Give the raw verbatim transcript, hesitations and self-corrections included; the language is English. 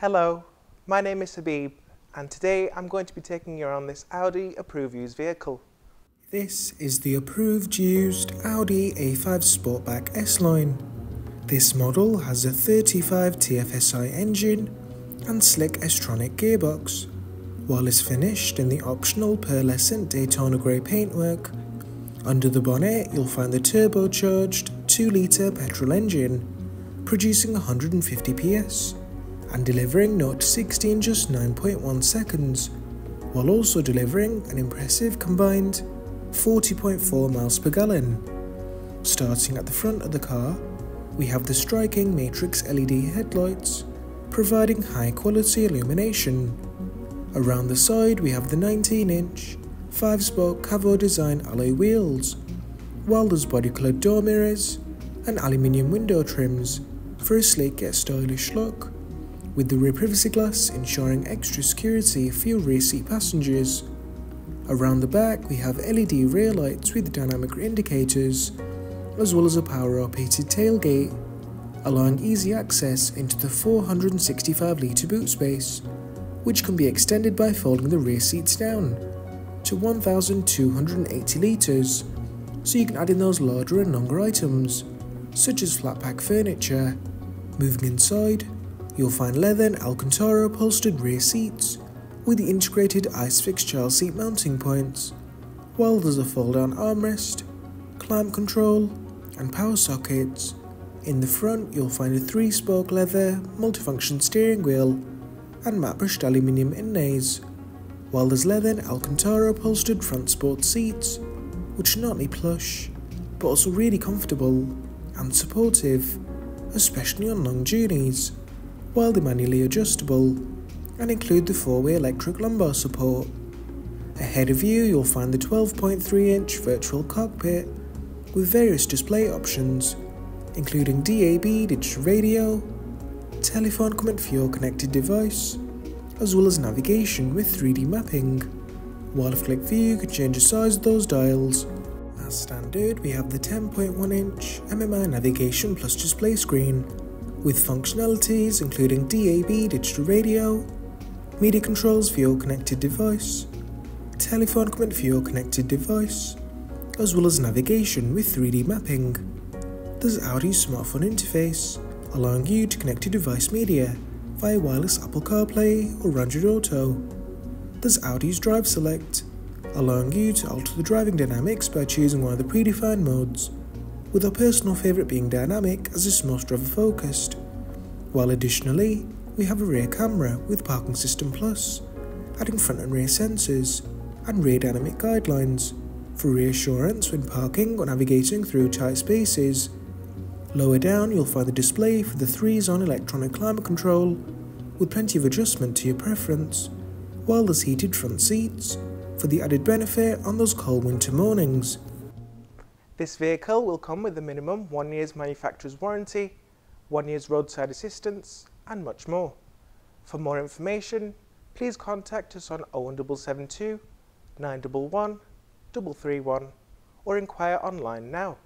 Hello, my name is Habib, and today I'm going to be taking you around this Audi approved used vehicle. This is the approved used Audi A five Sportback S-Line. This model has a thirty-five T F S I engine and slick S-Tronic gearbox, while it's finished in the optional pearlescent Daytona Grey paintwork. Under the bonnet you'll find the turbocharged two litre petrol engine, producing one hundred fifty P S. And delivering zero to sixty in just nine point one seconds, while also delivering an impressive combined forty point four miles per gallon. Starting at the front of the car, we have the striking matrix L E D headlights, providing high quality illumination. Around the side we have the nineteen inch, five spoke Cavo design alloy wheels, while there's body coloured door mirrors and aluminium window trims for a sleek yet stylish look, with the rear privacy glass ensuring extra security for your rear seat passengers. Around the back we have L E D rear lights with dynamic indicators, as well as a power-up heated tailgate, allowing easy access into the four hundred sixty-five litre boot space, which can be extended by folding the rear seats down to one thousand two hundred eighty litres, so you can add in those larger and longer items, such as flat pack furniture. Moving inside, you'll find leather and Alcantara upholstered rear seats with the integrated ISOFIX child seat mounting points, while there's a fold-down armrest, climate control and power sockets. In the front you'll find a three spoke leather multifunction steering wheel and matte brushed aluminium inlays, while there's leather and Alcantara upholstered front sports seats, which are not only plush but also really comfortable and supportive, especially on long journeys, while they're manually adjustable and include the four way electric lumbar support. Ahead of you you'll find the twelve point three inch virtual cockpit with various display options, including D A B digital radio, telephone comment for your connected device, as well as navigation with three D mapping, while if click view you can change the size of those dials. As standard we have the ten point one inch M M I navigation plus display screen, with functionalities including D A B digital radio, media controls for your connected device, telephone command for your connected device, as well as navigation with three D mapping. There's Audi's smartphone interface, allowing you to connect your device media via wireless Apple CarPlay or Android Auto. There's Audi's Drive Select, allowing you to alter the driving dynamics by choosing one of the predefined modes, with our personal favourite being dynamic as it's most driver focused, while additionally we have a rear camera with Parking System Plus, adding front and rear sensors and rear dynamic guidelines for reassurance when parking or navigating through tight spaces. Lower down you'll find the display for the three zone electronic climate control with plenty of adjustment to your preference, while there's heated front seats for the added benefit on those cold winter mornings. This vehicle will come with a minimum one year's manufacturer's warranty, one year's roadside assistance and much more. For more information, please contact us on oh one seven seven two, nine one one, three three one or inquire online now.